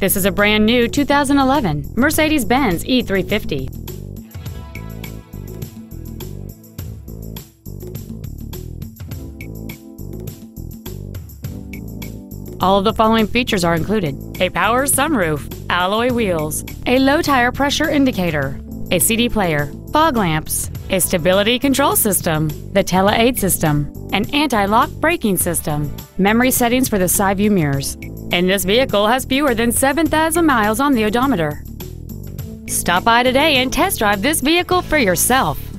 This is a brand new 2011 Mercedes-Benz E350. All of the following features are included: a power sunroof, alloy wheels, a low tire pressure indicator, a CD player, fog lamps, a stability control system, the tele-aid system, an anti-lock braking system, memory settings for the side view mirrors. And this vehicle has fewer than 7,000 miles on the odometer. Stop by today and test drive this vehicle for yourself.